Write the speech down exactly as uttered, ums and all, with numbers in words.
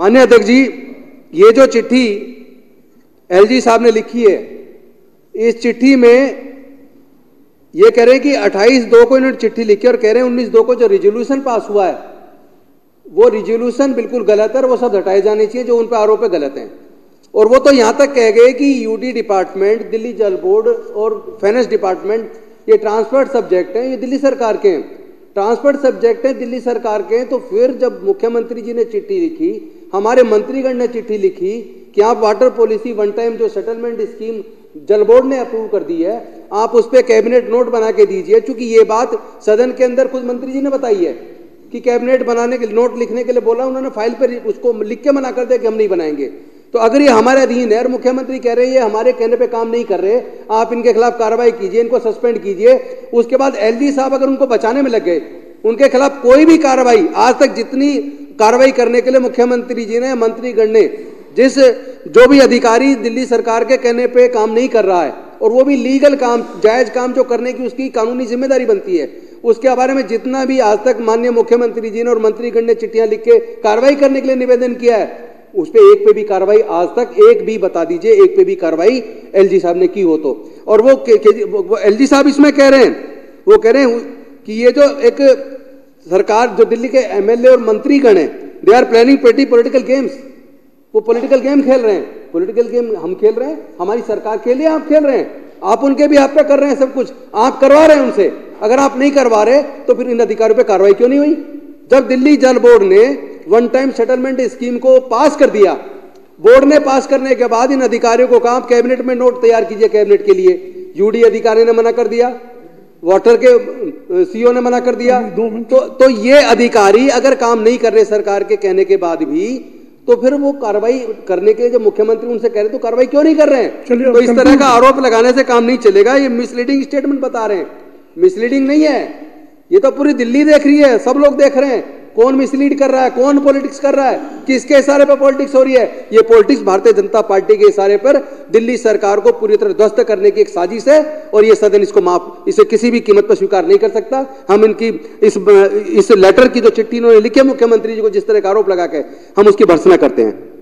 माननीय अध्यक्ष जी, ये जो चिट्ठी एलजी साहब ने लिखी है, इस चिट्ठी में ये कह रहे हैं कि अट्ठाईस दो को इन्होंने चिट्ठी लिखी और कह रहे हैं उन्नीस दो को जो रिजोल्यूशन पास हुआ है वो रिजोल्यूशन बिल्कुल गलत है और वो सब हटाए जाने चाहिए जो उन पर आरोप गलत हैं। और वो तो यहाँ तक कह गए कि UD department, Delhi Jal board और फाइनेंस डिपार्टमेंट ये ट्रांसफर्ड सब्जेक्ट हैं, ये दिल्ली सरकार के हैं, ट्रांसफर्ड सब्जेक्ट हैं, दिल्ली सरकार के हैं। तो फिर जब मुख्यमंत्री जी ने चिट्ठी लिखी, हमारे मंत्रीगण ने चिट्ठी लिखी कि आप वाटर पॉलिसी वन टाइम जो सेटलमेंट स्कीम जल बोर्ड ने अप्रूव कर दी है, आप उस पर कैबिनेट नोट बना के दीजिए, क्योंकि ये बात सदन के अंदर खुद मंत्री जी ने बताई है कि कैबिनेट बनाने के नोट लिखने के लिए बोला, उन्होंने फाइल पर उसको लिख के मना कर दिया कि हम नहीं बनाएंगे। तो अगर ये हमारे अधीन है और मुख्यमंत्री कह रहे हैं ये हमारे कहने पे काम नहीं कर रहे, आप इनके खिलाफ कार्रवाई कीजिए, इनको सस्पेंड कीजिए। उसके बाद एलजी साहब अगर उनको बचाने में लग गए, उनके खिलाफ कोई भी कार्रवाई, आज तक जितनी कार्रवाई करने के लिए मुख्यमंत्री जी ने, मंत्रीगण ने, जिस जो भी अधिकारी दिल्ली सरकार के कहने पर काम नहीं कर रहा है और वो भी लीगल काम, जायज काम जो करने की उसकी कानूनी जिम्मेदारी बनती है, उसके बारे में जितना भी आज तक माननीय मुख्यमंत्री जी ने और मंत्रीगण ने चिट्ठियां लिख के कार्रवाई करने के लिए निवेदन किया है, उस पे एक पे भी कार्रवाई आज तक, एक भी बता दीजिए, एक पे भी कार्रवाई एलजी साहब ने की हो तो। और वो, वो एलजी साहब इसमें कह रहे हैं, वो कह रहे हैं कि ये जो एक सरकार, जो दिल्ली के एमएलए और मंत्रीगण हैं, they are planning petty political games, वो पॉलिटिकल गेम खेल रहे हैं। पॉलिटिकल गेम हम खेल रहे हैं, हमारी सरकार खेल रही है, आप खेल रहे हैं, आप उनके भी आप पे कर रहे हैं सब कुछ, आप करवा रहे हैं उनसे। अगर आप नहीं करवा रहे तो फिर इन अधिकारियों पर कार्रवाई क्यों नहीं हुई? जब दिल्ली जल बोर्ड ने वन टाइम सेटलमेंट स्कीम को पास कर दिया, बोर्ड ने पास करने के बाद इन अधिकारियों को कहा कैबिनेट में नोट तैयार कीजिए कैबिनेट के लिए, यूडी अधिकारी ने मना कर दिया, वाटर के सीईओ ने मना कर दिया। तो तो ये अधिकारी अगर काम नहीं कर रहे सरकार के कहने के बाद भी, तो फिर वो कार्रवाई करने के लिए जब मुख्यमंत्री उनसे कह रहे तो कार्रवाई क्यों नहीं कर रहे हैं? तो इस तरह का आरोप लगाने से काम नहीं चलेगा। ये मिसलीडिंग स्टेटमेंट बता रहे हैं, मिसलीडिंग नहीं है, ये तो पूरी दिल्ली देख रही है, सब लोग देख रहे हैं कौन मिसलीड कर रहा है, कौन पॉलिटिक्स कर रहा है, किसके इशारे पर पॉलिटिक्स हो रही है। ये पॉलिटिक्स भारतीय जनता पार्टी के इशारे पर दिल्ली सरकार को पूरी तरह ध्वस्त करने की एक साजिश है और ये सदन इसको माफ, इसे किसी भी कीमत पर स्वीकार नहीं कर सकता। हम इनकी इस इस लेटर की जो चिट्ठी इन्होंने लिखी है मुख्यमंत्री जी को जिस तरह का आरोप लगा के, हम उसकी भर्त्सना करते हैं।